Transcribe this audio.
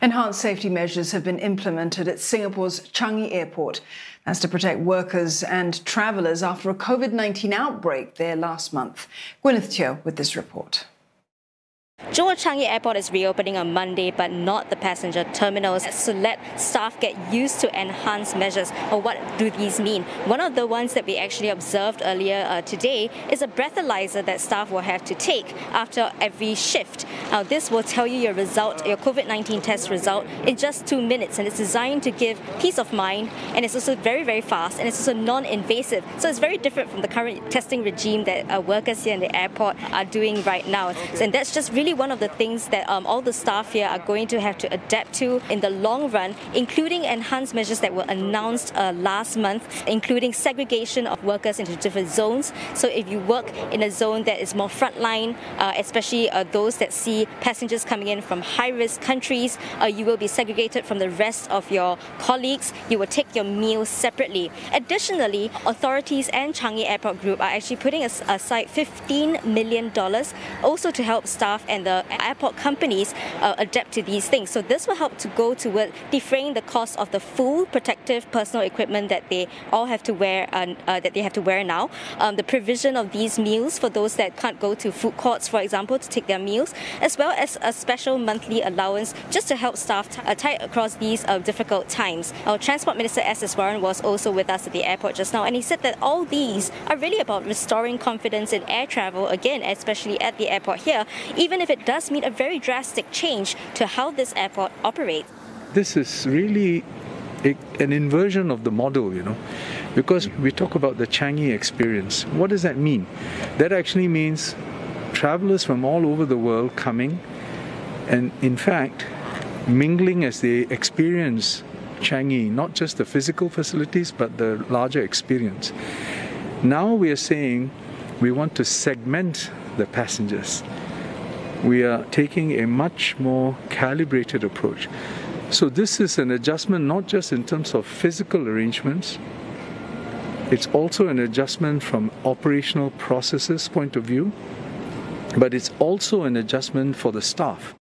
Enhanced safety measures have been implemented at Singapore's Changi Airport. That's to protect workers and travellers after a COVID-19 outbreak there last month. Gwyneth Chew with this report. Johor Changi Airport is reopening on Monday, but not the passenger terminals. So let staff get used to enhanced measures. Or what do these mean? One of the ones that we actually observed earlier today is a breathalyzer that staff will have to take after every shift. Now, this will tell you your result, your COVID-19 test result, in just 2 minutes, and it's designed to give peace of mind, and it's also very, very fast, and it's also non-invasive. So it's very different from the current testing regime that workers here in the airport are doing right now. Okay. And that's just really one of the things that all the staff here are going to have to adapt to in the long run, including enhanced measures that were announced last month, including segregation of workers into different zones. So if you work in a zone that is more frontline, especially those that see passengers coming in from high-risk countries, you will be segregated from the rest of your colleagues. You will take your meals separately. Additionally, authorities and Changi Airport Group are actually putting aside $15 million also to help staff and the airport companies adapt to these things. So this will help to go toward defraying the cost of the full protective personal equipment that they all have to wear now. The provision of these meals for those that can't go to food courts, for example, to take their meals, as well as a special monthly allowance just to help staff tide across these difficult times. Our Transport Minister S Iswaran was also with us at the airport just now, and he said that all these are really about restoring confidence in air travel again, especially at the airport here, even if it does mean a very drastic change to how this airport operates. This is really an inversion of the model, you know, because we talk about the Changi experience. What does that mean? That actually means travelers from all over the world coming and, in fact, mingling as they experience Changi, not just the physical facilities, but the larger experience. Now we are saying we want to segment the passengers. We are taking a much more calibrated approach. So this is an adjustment not just in terms of physical arrangements, it's also an adjustment from operational processes point of view, but it's also an adjustment for the staff.